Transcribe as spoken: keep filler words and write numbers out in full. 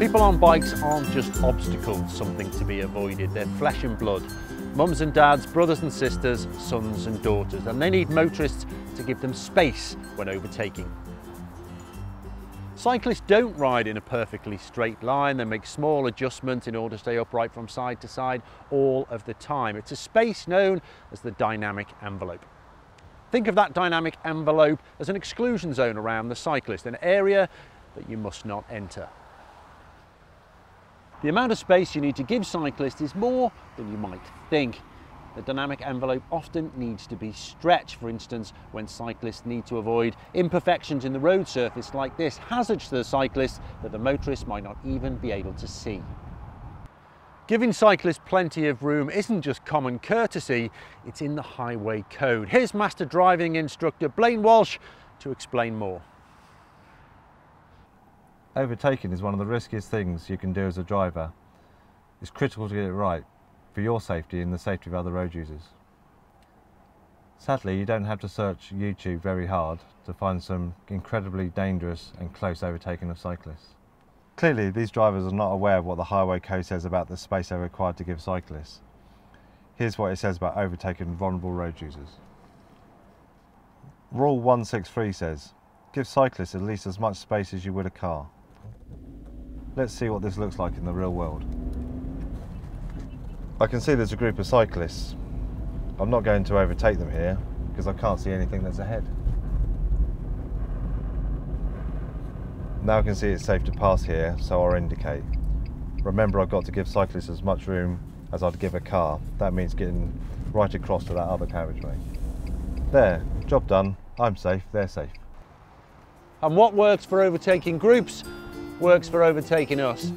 People on bikes aren't just obstacles, something to be avoided. They're flesh and blood. Mums and dads, brothers and sisters, sons and daughters. And they need motorists to give them space when overtaking. Cyclists don't ride in a perfectly straight line. They make small adjustments in order to stay upright from side to side all of the time. It's a space known as the dynamic envelope. Think of that dynamic envelope as an exclusion zone around the cyclist, an area that you must not enter. The amount of space you need to give cyclists is more than you might think. The dynamic envelope often needs to be stretched, for instance, when cyclists need to avoid imperfections in the road surface like this, hazards to the cyclists that the motorists might not even be able to see. Giving cyclists plenty of room isn't just common courtesy, it's in the Highway Code. Here's Master Driving Instructor Blaine Walsh to explain more. Overtaking is one of the riskiest things you can do as a driver. It's critical to get it right for your safety and the safety of other road users. Sadly, you don't have to search YouTube very hard to find some incredibly dangerous and close overtaking of cyclists. Clearly, these drivers are not aware of what the Highway Code says about the space they're required to give cyclists. Here's what it says about overtaking vulnerable road users. Rule one six three says, give cyclists at least as much space as you would a car. Let's see what this looks like in the real world. I can see there's a group of cyclists. I'm not going to overtake them here because I can't see anything that's ahead. Now I can see it's safe to pass here, so I'll indicate. Remember, I've got to give cyclists as much room as I'd give a car. That means getting right across to that other carriageway. There, job done. I'm safe, they're safe. And what works for overtaking groups works for overtaking us.